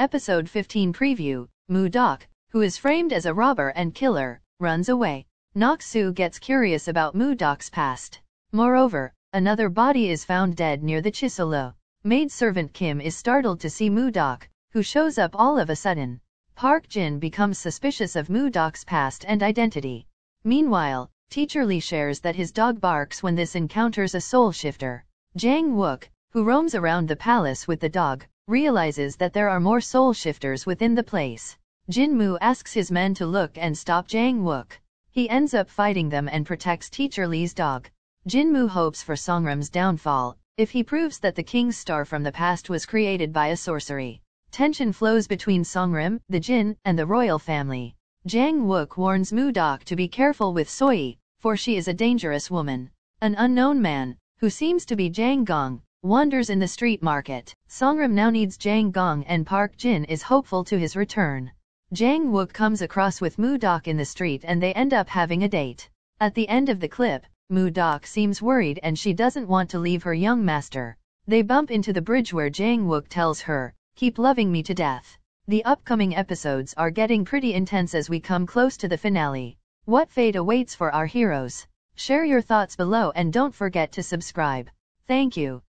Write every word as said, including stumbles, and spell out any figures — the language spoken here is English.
Episode fifteen preview, Mu Deok, who is framed as a robber and killer, runs away. Nok Soo gets curious about Mu Deok's past. Moreover, another body is found dead near the Chisolo. Maidservant Kim is startled to see Mu Deok, who shows up all of a sudden. Park Jin becomes suspicious of Mu Deok's past and identity. Meanwhile, Teacher Lee shares that his dog barks when this encounters a soul shifter. Jang Uk, who roams around the palace with the dog, realizes that there are more soul shifters within the place. Jin Mu asks his men to look and stop Jang Uk. He ends up fighting them and protects Teacher Lee's dog. Jin Mu hopes for Songrim's downfall, if he proves that the king's star from the past was created by a sorcery. Tension flows between Songrim, the Jin, and the royal family. Jang Uk warns Mu Deok to be careful with Soyi, for she is a dangerous woman. An unknown man, who seems to be Jang Gong, wanders in the street market. Songrim now needs Jang Gong, and Park Jin is hopeful to his return. Jang Uk comes across with Mu Deok in the street and they end up having a date. At the end of the clip, Mu Deok seems worried and she doesn't want to leave her young master. They bump into the bridge where Jang Uk tells her, "Keep loving me to death." The upcoming episodes are getting pretty intense as we come close to the finale. What fate awaits for our heroes? Share your thoughts below and don't forget to subscribe. Thank you.